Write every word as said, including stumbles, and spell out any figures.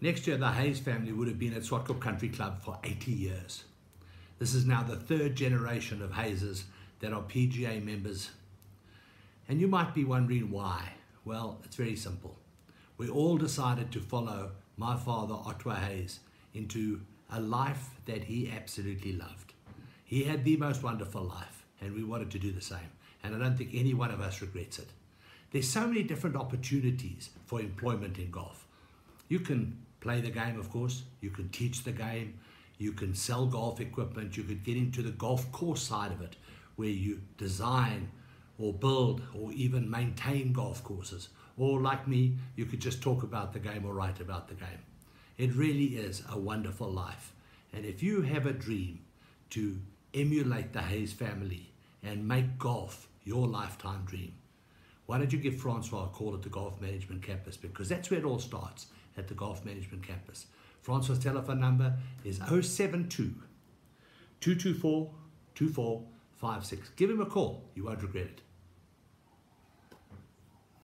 Next year, the Hayes family would have been at Zwartkop Country Club for eighty years. This is now the third generation of Hayeses that are P G A members. And you might be wondering why. Well, it's very simple. We all decided to follow my father, Otway Hayes, into a life that he absolutely loved. He had the most wonderful life, and we wanted to do the same. And I don't think any one of us regrets it. There's so many different opportunities for employment in golf. You can play the game, of course. You can teach the game. You can sell golf equipment. You could get into the golf course side of it, where you design or build or even maintain golf courses. Or like me, you could just talk about the game or write about the game. It really is a wonderful life. And if you have a dream to emulate the Hayes family and make golf your lifetime dream, why don't you give Francois a call at the Golf Management Campus, because that's where it all starts, at the Golf Management Campus. Francois' telephone number is oh seven two, two two four, two four five six. Give him a call. You won't regret it.